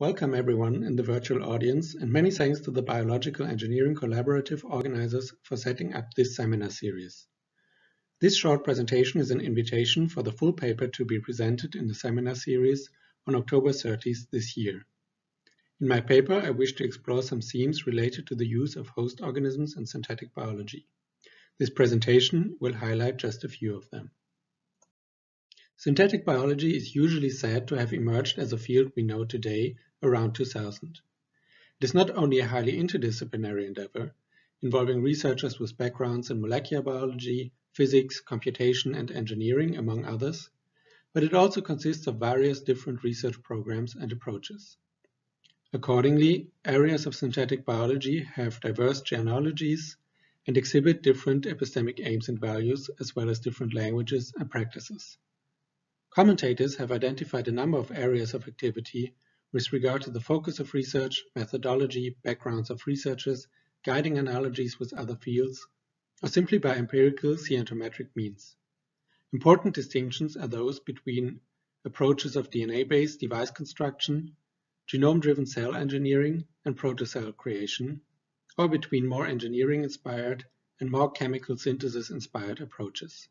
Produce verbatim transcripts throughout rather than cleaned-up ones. Welcome everyone in the virtual audience, and many thanks to the Biological Engineering Collaborative organizers for setting up this seminar series. This short presentation is an invitation for the full paper to be presented in the seminar series on October thirtieth this year. In my paper, I wish to explore some themes related to the use of host organisms in synthetic biology. This presentation will highlight just a few of them. Synthetic biology is usually said to have emerged as a field we know today around two thousand. It is not only a highly interdisciplinary endeavor, involving researchers with backgrounds in molecular biology, physics, computation, and engineering, among others, but it also consists of various different research programs and approaches. Accordingly, areas of synthetic biology have diverse genealogies and exhibit different epistemic aims and values, as well as different languages and practices. Commentators have identified a number of areas of activity with regard to the focus of research, methodology, backgrounds of researchers, guiding analogies with other fields, or simply by empirical scientometric means. Important distinctions are those between approaches of D N A-based device construction, genome-driven cell engineering, and protocell creation, or between more engineering-inspired and more chemical synthesis-inspired approaches.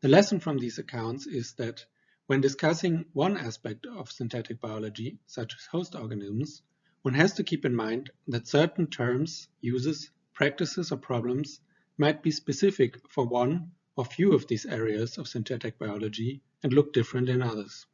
The lesson from these accounts is that when discussing one aspect of synthetic biology, such as host organisms, one has to keep in mind that certain terms, uses, practices, or problems might be specific for one or few of these areas of synthetic biology and look different in others.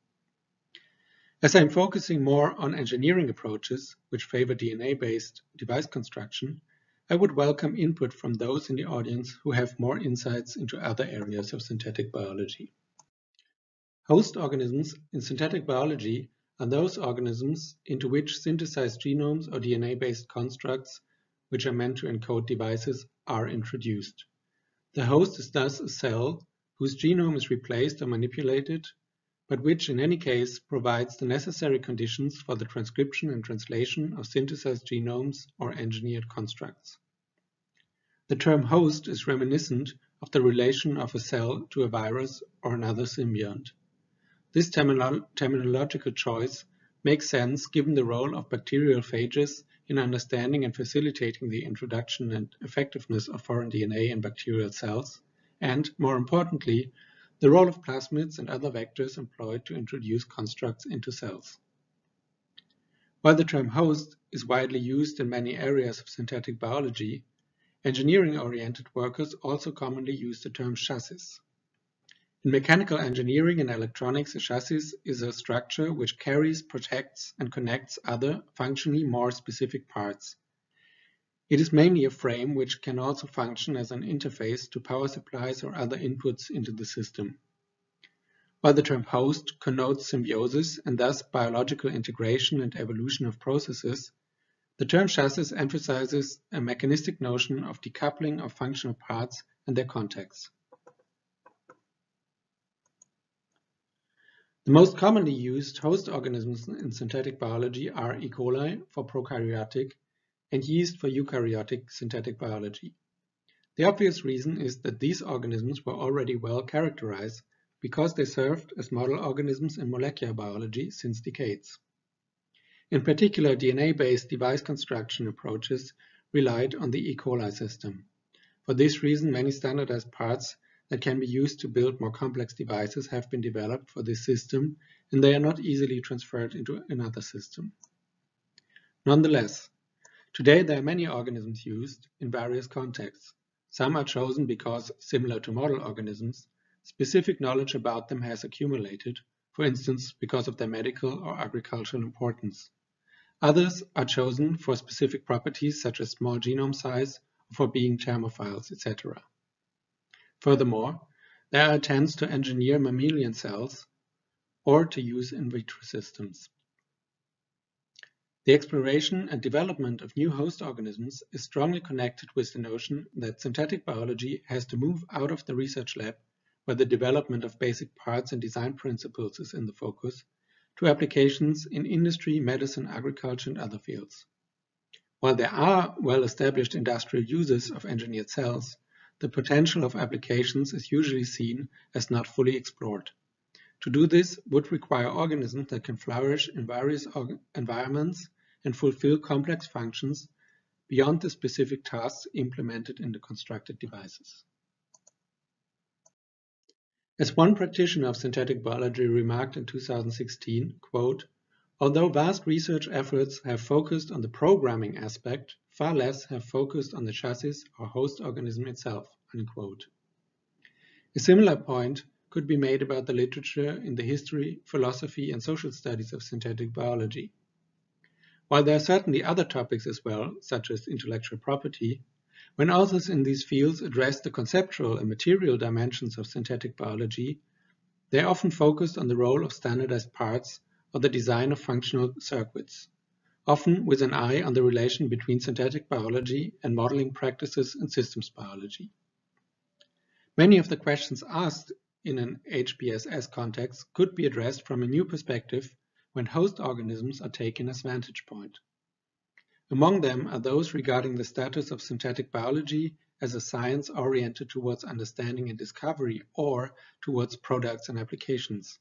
As I am focusing more on engineering approaches, which favor D N A-based device construction, I would welcome input from those in the audience who have more insights into other areas of synthetic biology. Host organisms in synthetic biology are those organisms into which synthesized genomes or D N A-based constructs, which are meant to encode devices, are introduced. The host is thus a cell whose genome is replaced or manipulated, but which in any case provides the necessary conditions for the transcription and translation of synthesized genomes or engineered constructs. The term host is reminiscent of the relation of a cell to a virus or another symbiont. This terminolo- terminological choice makes sense given the role of bacterial phages in understanding and facilitating the introduction and effectiveness of foreign D N A in bacterial cells, and, more importantly, the role of plasmids and other vectors employed to introduce constructs into cells. While the term host is widely used in many areas of synthetic biology, engineering-oriented workers also commonly use the term chassis. In mechanical engineering and electronics, a chassis is a structure which carries, protects, and connects other, functionally more specific parts. It is mainly a frame which can also function as an interface to power supplies or other inputs into the system. While the term host connotes symbiosis and thus biological integration and evolution of processes, the term chassis emphasizes a mechanistic notion of decoupling of functional parts and their contexts. The most commonly used host organisms in synthetic biology are E. coli for prokaryotic and yeast for eukaryotic synthetic biology. The obvious reason is that these organisms were already well characterized because they served as model organisms in molecular biology since decades. In particular, D N A-based device construction approaches relied on the E. coli system. For this reason, many standardized parts that can be used to build more complex devices have been developed for this system, and they are not easily transferred into another system. Nonetheless, today, there are many organisms used in various contexts. Some are chosen because, similar to model organisms, specific knowledge about them has accumulated, for instance, because of their medical or agricultural importance. Others are chosen for specific properties such as small genome size, or for being thermophiles, et cetera. Furthermore, there are attempts to engineer mammalian cells or to use in vitro systems. The exploration and development of new host organisms is strongly connected with the notion that synthetic biology has to move out of the research lab, where the development of basic parts and design principles is in the focus, to applications in industry, medicine, agriculture, and other fields. While there are well-established industrial uses of engineered cells, the potential of applications is usually seen as not fully explored. To do this would require organisms that can flourish in various environments and fulfill complex functions beyond the specific tasks implemented in the constructed devices. As one practitioner of synthetic biology remarked in two thousand sixteen, quote, "Although vast research efforts have focused on the programming aspect, far less have focused on the chassis or host organism itself," unquote. A similar point could be made about the literature in the history, philosophy, and social studies of synthetic biology. While there are certainly other topics as well, such as intellectual property, when authors in these fields address the conceptual and material dimensions of synthetic biology, they often focused on the role of standardized parts or the design of functional circuits, often with an eye on the relation between synthetic biology and modeling practices and systems biology. Many of the questions asked in an H P S S context could be addressed from a new perspective when host organisms are taken as vantage point. Among them are those regarding the status of synthetic biology as a science oriented towards understanding and discovery or towards products and applications,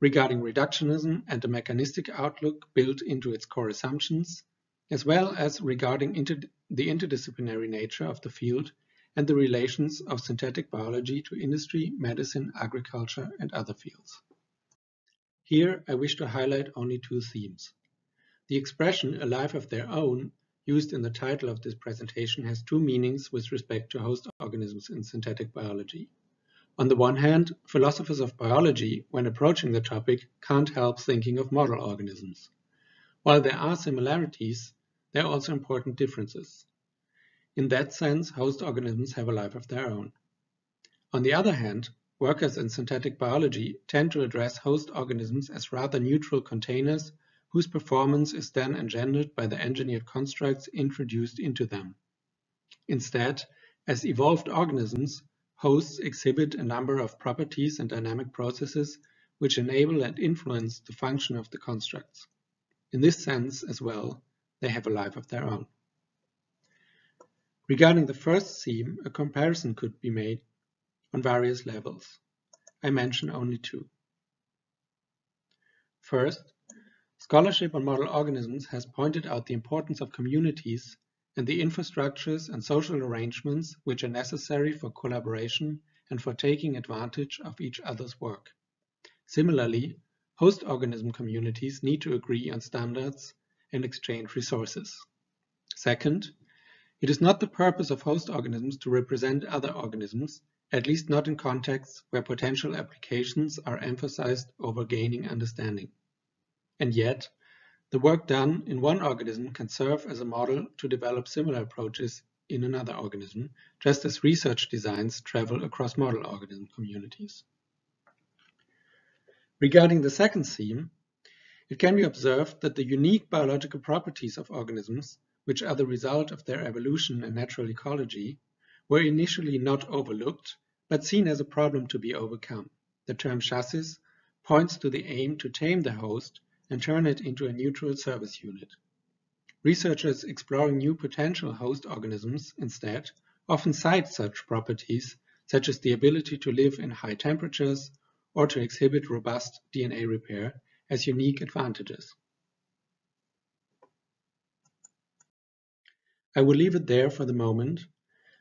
regarding reductionism and the mechanistic outlook built into its core assumptions, as well as regarding inter the interdisciplinary nature of the field and the relations of synthetic biology to industry, medicine, agriculture, and other fields. Here, I wish to highlight only two themes. The expression "a life of their own" used in the title of this presentation has two meanings with respect to host organisms in synthetic biology. On the one hand, philosophers of biology, when approaching the topic, can't help thinking of model organisms. While there are similarities, there are also important differences. In that sense, host organisms have a life of their own. On the other hand, workers in synthetic biology tend to address host organisms as rather neutral containers whose performance is then engendered by the engineered constructs introduced into them. Instead, as evolved organisms, hosts exhibit a number of properties and dynamic processes which enable and influence the function of the constructs. In this sense as well, they have a life of their own. Regarding the first theme, a comparison could be made on various levels. I mention only two. First, scholarship on model organisms has pointed out the importance of communities and the infrastructures and social arrangements which are necessary for collaboration and for taking advantage of each other's work. Similarly, host organism communities need to agree on standards and exchange resources. Second, it is not the purpose of host organisms to represent other organisms, at least not in contexts where potential applications are emphasized over gaining understanding. And yet, the work done in one organism can serve as a model to develop similar approaches in another organism, just as research designs travel across model organism communities. Regarding the second theme, it can be observed that the unique biological properties of organisms, which are the result of their evolution and natural ecology, were initially not overlooked, but seen as a problem to be overcome. The term chassis points to the aim to tame the host and turn it into a neutral service unit. Researchers exploring new potential host organisms instead often cite such properties, such as the ability to live in high temperatures or to exhibit robust D N A repair, as unique advantages. I will leave it there for the moment,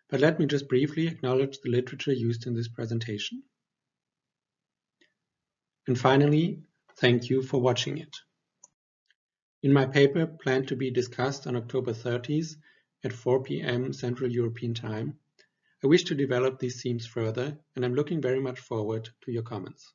but let me just briefly acknowledge the literature used in this presentation. And finally, thank you for watching it. In my paper, planned to be discussed on October thirtieth at four P M Central European Time, I wish to develop these themes further, and I'm looking very much forward to your comments.